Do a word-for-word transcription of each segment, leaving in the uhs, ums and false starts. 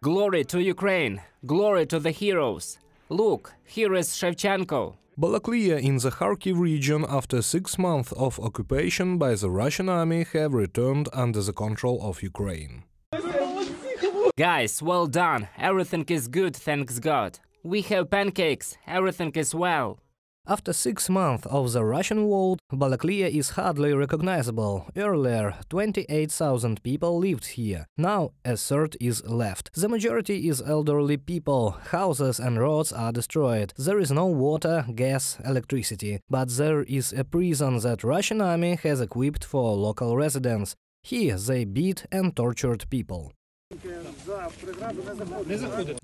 Glory to Ukraine! Glory to the heroes! Look, here is Shevchenko! Balakliia in the Kharkiv region after six months of occupation by the Russian army have returned under the control of Ukraine. Guys, well done! Everything is good, thanks God! We have pancakes, everything is well! After six months of the Russian world, Balakliia is hardly recognizable. Earlier, twenty-eight thousand people lived here. Now, a third is left. The majority is elderly people. Houses and roads are destroyed. There is no water, gas, electricity. But there is a prison that Russian army has equipped for local residents. Here they beat and tortured people.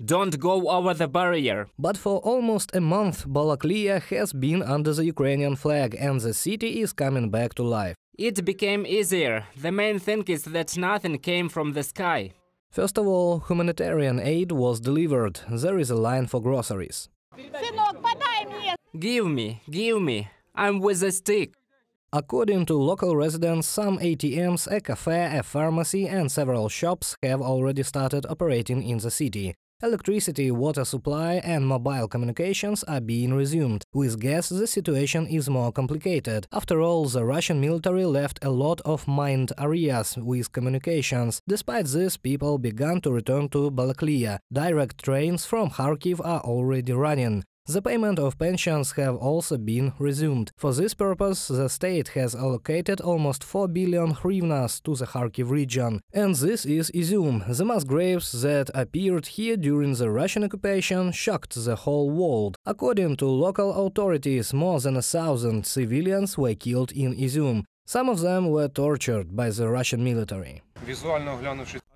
Don't go over the barrier. But for almost a month Balakliia has been under the Ukrainian flag and the city is coming back to life. It became easier. The main thing is that nothing came from the sky. First of all, humanitarian aid was delivered. There is a line for groceries. Give me, give me. I'm with a stick. According to local residents, some A T Ms, a cafe, a pharmacy and several shops have already started operating in the city. Electricity, water supply and mobile communications are being resumed. With gas, the situation is more complicated. After all, the Russian military left a lot of mined areas with communications. Despite this, people began to return to Balakliia. Direct trains from Kharkiv are already running. The payment of pensions have also been resumed. For this purpose, the state has allocated almost four billion hryvnias to the Kharkiv region. And this is Izium. The mass graves that appeared here during the Russian occupation shocked the whole world. According to local authorities, more than a thousand civilians were killed in Izium. Some of them were tortured by the Russian military.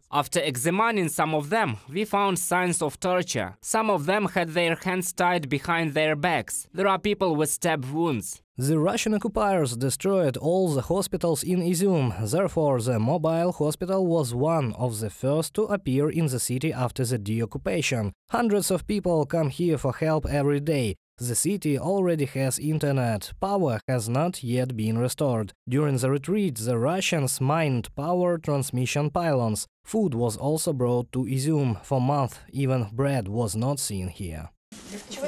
After examining some of them, we found signs of torture. Some of them had their hands tied behind their backs. There are people with stab wounds. The Russian occupiers destroyed all the hospitals in Izium. Therefore, the mobile hospital was one of the first to appear in the city after the deoccupation. Hundreds of people come here for help every day. The city already has internet. Power has not yet been restored. During the retreat, the Russians mined power transmission pylons. Food was also brought to Izium. For months, even bread was not seen here.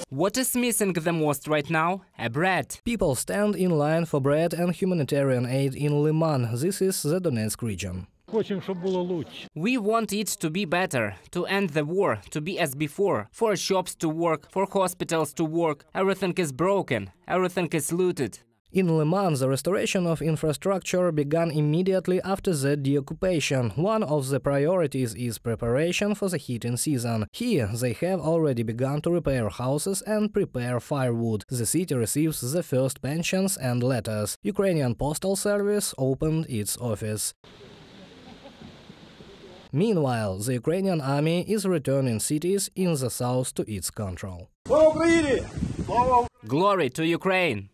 What is missing the most right now? A bread. People stand in line for bread and humanitarian aid in Liman. This is the Donetsk region. We want it to be better, to end the war, to be as before, for shops to work, for hospitals to work. Everything is broken, everything is looted. In Liman, the restoration of infrastructure began immediately after the deoccupation. One of the priorities is preparation for the heating season. Here they have already begun to repair houses and prepare firewood. The city receives the first pensions and letters. Ukrainian Postal Service opened its office. Meanwhile, the Ukrainian army is returning cities in the south to its control. Glory to Ukraine!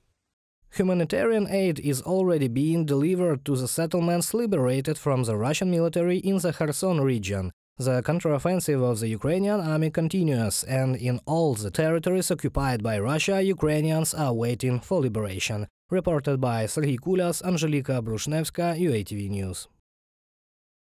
Humanitarian aid is already being delivered to the settlements liberated from the Russian military in the Kherson region. The counteroffensive of the Ukrainian army continues, and in all the territories occupied by Russia, Ukrainians are waiting for liberation. Reported by Serhiy Kulas, Angelika Brushnevska, U A T V News.